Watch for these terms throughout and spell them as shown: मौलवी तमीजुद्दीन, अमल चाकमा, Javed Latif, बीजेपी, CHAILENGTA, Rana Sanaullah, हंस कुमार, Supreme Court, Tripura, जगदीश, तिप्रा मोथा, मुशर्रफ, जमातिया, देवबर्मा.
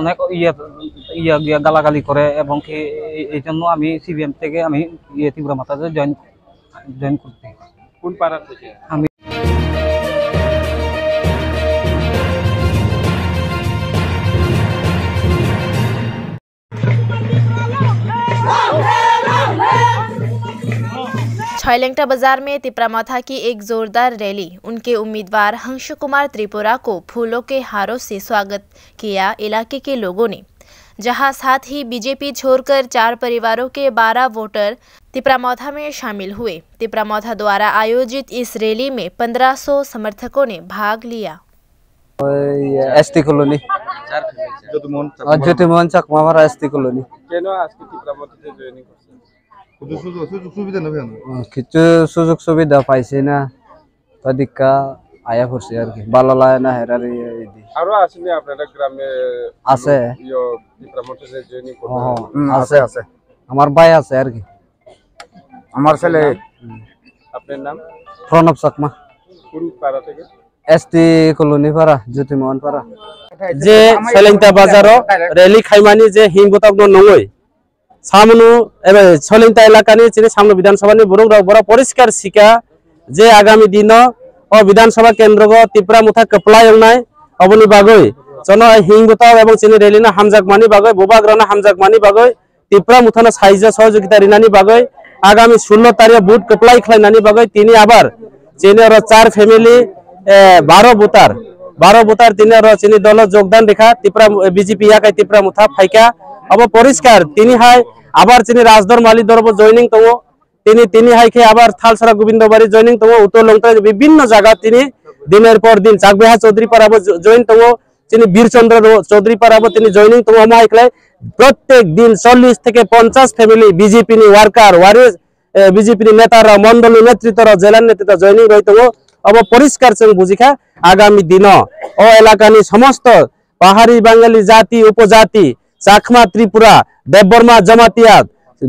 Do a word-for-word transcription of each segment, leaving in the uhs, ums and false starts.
अनेक इया गालागाली करे एवं कि এই জন্য আমি সিবিএম থেকে আমি তিপ্রা মোথাতে জয়েন জয়েন করতে কোন পাড়া থেকে আমি छयलेंगटा बाजार में तिप्रा मोथा की एक जोरदार रैली उनके उम्मीदवार हंस कुमार त्रिपुरा को फूलों के हारों से स्वागत किया इलाके के लोगों ने, जहां साथ ही बीजेपी छोड़कर चार परिवारों के बारह वोटर तिप्रा मोथा में शामिल हुए। तिप्रा मोथा द्वारा आयोजित इस रैली में पंद्रह सौ समर्थकों ने भाग लिया। ST colony Chakma ST colony কিছু সুযোগ সুবিধা পাইছে না তদিকা আয়া করছে আর কি ভালো লাগে না হেরারে এইদি আর আছে না আপনাদের গ্রামে আছে ইও প্রমোটরে জয়েনি করতে আছে আছে আমার ভাই আছে আর কি আমার ছেলে। আপনার নাম? প্রণব চাকমা। কোন পাড়া থেকে? এসটি কলোনি পাড়া জ্যোতিমোহন পাড়া। যে সেলেংটা বাজারও রেলি খাইমানি যে হিংগতক নঙ্গই सामनु एवं छलिंता इलाका सामने विधानसभा बड़ा परिष्कार शिका जे आगामी दिन और विधानसभा केंद्र को तिप्रा मोथा कपलायनाय अबनि बागै जन हिंगताव एवं चीनी रैली हामजाकमानी बागै बोबाग्राना हामजाकमानी बागै तिप्रा मोथाना सायजा सहयोगिता रिनानी बागै आगामी सोलह तारिख बुट कपलाय खालायनानै बागै तिनि आबार चीनी र चार फैमिली बारह बुतार बारह बुतार तिनि र चीनी दल योगदान रेखा तिप्रा बीजेपी याकाय तिप्रा मोथा फायका अब परिष्कार आबार चीनी राजधर माली दरबो जॉइनिंग दो तीनी तीनी हाई के आबार थालसरा गोविंद बारी जॉइनिंग दो उत्तर लंका विभिन्न जगह तीनी दिन पर दिन चाकबेहा चौधरी पर जॉइन दो चीनी बीरचंद्र चौधरी पर जॉइनिंग दो हम हाई प्रत्येक दिन चालीस थेके पचास फैमिली बीजेपी नि वर्कर वारिस बीजेपी नेता मंडल नेतृत्व जिला नेतृत्व जॉइनिंग रही दो अब परिष्कार जों बुझिखा आगामी दिन ओ एलाकानि समस्त पहाड़ी बांगाली जाति उपजाति चाकमा त्रिपुरा देवबर्मा जमातिया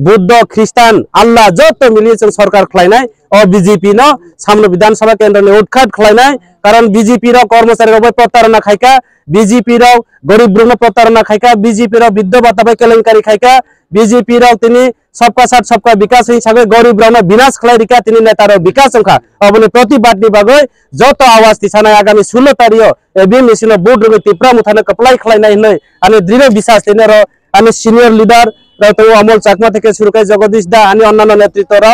बुद्ध ख्रिस्टान आल्ला जो मिलिए सरकार खिलायनाय और बीजेपी न सामने विधानसभा केंद्र ने उत्खाट खिलायनाय कारण बीजेपी रो कर्मचारी रो प्रतारणा खायका बीजेपी रो गरीब रो प्रतारणा खायका बीजेपी रो विद्ध बाताबे केलेंकारी खायका बीजेपी रो तिनी सबका साथ सबका विकास हिसाबे गरीब रो विनाश खिलायरिका तिनी नेता रो विकास संख्या अबने प्रतिबाद नि बागै जो तो आवाज तिसाना आगामी सोलह तारिख एबी मिसिनो बोर्ड रो तिप्रा मोथाना कपलाय खिलायनाय नै आनी दृढ़ विश्वास तिनी रो आनी सीनियर लीडर तो अमल चाकमा थे शुरू कर जगदीश दा आनी अन्य नेतृत्व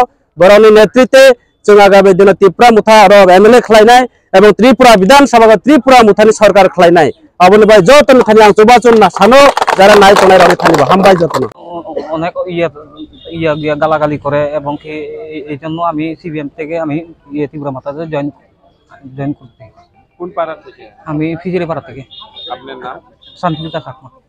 बरौनी नेतृत्व जो आगामी दिन तिप्रा मोथा एमएलए खिलायनाय त्रिपुरा विधानसभा त्रिपुरा मोथानी सरकार खिलायनाय अबनि भाई जतन खानि आं चोबा चोनना सानो जारा नाय तनाय रानि थानिबो हम भाई जतन अनेक इया इया गालागाली करे एवं कि एजন্য আমি সিবিএম থেকে আমি তিপ্রা মোথাতে জয়েন জয়েন করতে কোন পাড়া থেকে আমি ফিজিরে পাড়া থেকে। আপনার নাম? শান্তিতা চাকমা।